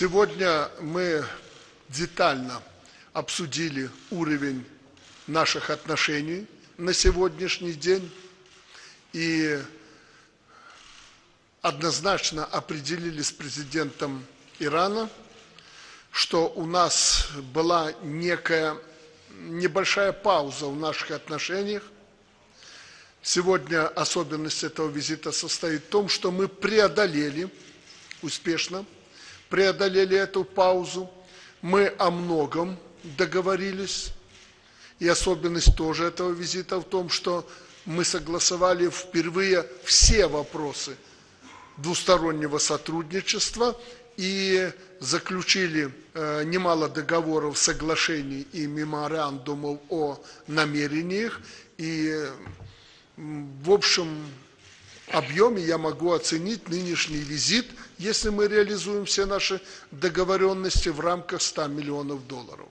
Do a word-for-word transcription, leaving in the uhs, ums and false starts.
Сегодня мы детально обсудили уровень наших отношений на сегодняшний день и однозначно определили с президентом Ирана, что у нас была некая небольшая пауза в наших отношениях. Сегодня особенность этого визита состоит в том, что мы преодолели успешно, преодолели эту паузу, мы о многом договорились, и особенность тоже этого визита в том, что мы согласовали впервые все вопросы двустороннего сотрудничества и заключили э, немало договоров, соглашений и меморандумов о намерениях. И в общем объеме я могу оценить нынешний визит, если мы реализуем все наши договоренности в рамках ста миллионов долларов.